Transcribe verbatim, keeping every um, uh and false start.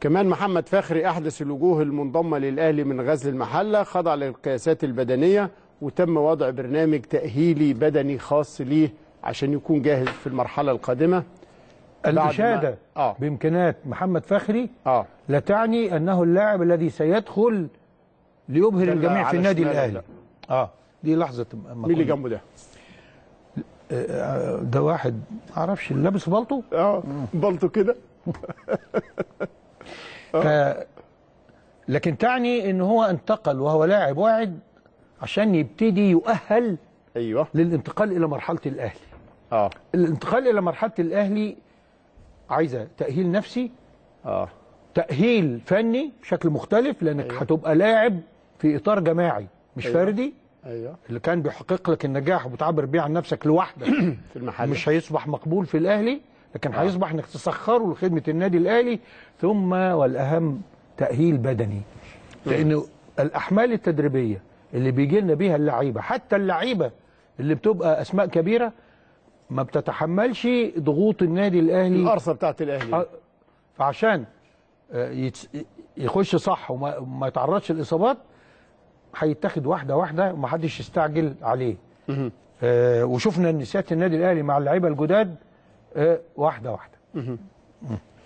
كمان محمد فخري أحدث الوجوه المنضمة للأهلي من غزل المحله خضع للقياسات البدنية، وتم وضع برنامج تأهيلي بدني خاص ليه عشان يكون جاهز في المرحلة القادمة. الإشادة ما... آه. بإمكانات محمد فخري آه. لا تعني أنه اللاعب الذي سيدخل ليبهر الجميع في النادي الأهلي. آه دي لحظة مين اللي جنبه ده؟ ده واحد معرفش لابس بلطو؟ اه بلطو كده. ف... لكن تعني ان هو انتقل وهو لاعب واعد عشان يبتدي يؤهل ايوه للانتقال الى مرحله الاهلي. اه الانتقال الى مرحله الاهلي عايزه تاهيل نفسي، اه تاهيل فني بشكل مختلف، لانك أيوة. هتبقى لاعب في اطار جماعي مش أيوة. فردي ايوه اللي كان بيحقق لك النجاح وبتعبر بيه عن نفسك لوحدك في المحل مش هيصبح مقبول في الاهلي، لكن هيصبح انك تسخره لخدمه النادي الاهلي، ثم والاهم تاهيل بدني، لانه الاحمال التدريبيه اللي بيجي لنا بيها اللعيبه، حتى اللعيبه اللي بتبقى اسماء كبيره ما بتتحملش ضغوط النادي الاهلي، القرصه بتاعت الاهلي، فعشان يخش صح وما يتعرضش للاصابات هيتاخد واحده واحده ومحدش يستعجل عليه. آه وشفنا ان سياده النادي الاهلي مع اللعيبه الجداد آه واحده واحده.